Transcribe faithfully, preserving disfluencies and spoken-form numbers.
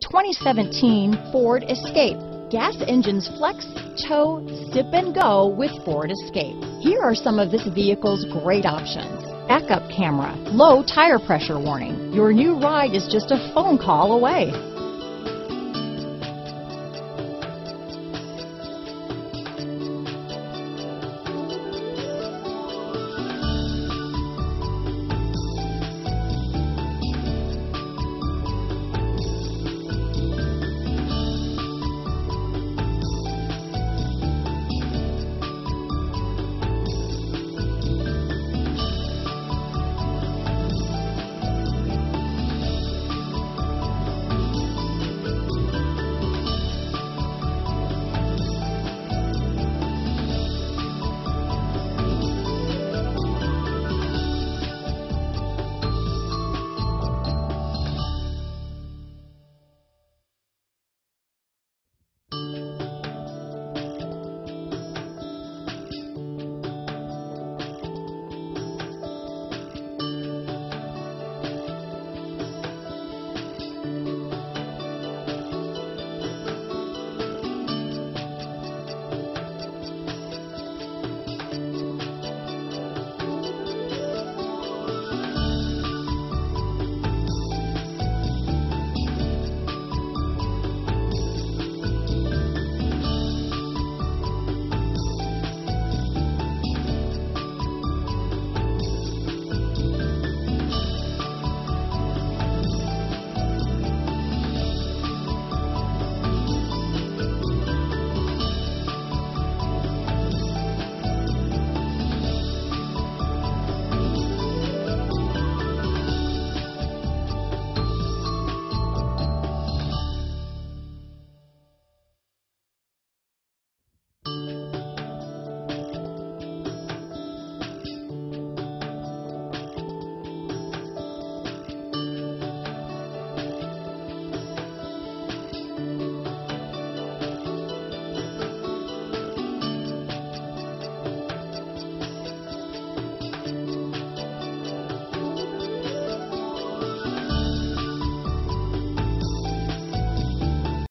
twenty seventeen Ford Escape. Gas engines flex, tow, sip and go with Ford Escape. Here are some of this vehicle's great options. Backup camera, low tire pressure warning. Your new ride is just a phone call away.